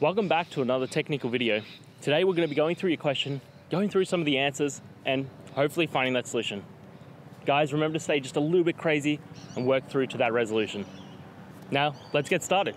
Welcome back to another technical video. Today we're going to be going through your question, going through some of the answers, and hopefully finding that solution. Guys, remember to stay just a little bit crazy and work through to that resolution. Now, let's get started.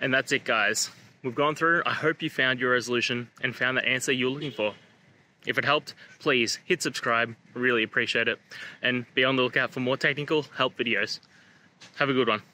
And that's it, guys. We've gone through. I hope you found your resolution and found the answer you're looking for. If it helped, please hit subscribe. I really appreciate it. And be on the lookout for more technical help videos. Have a good one.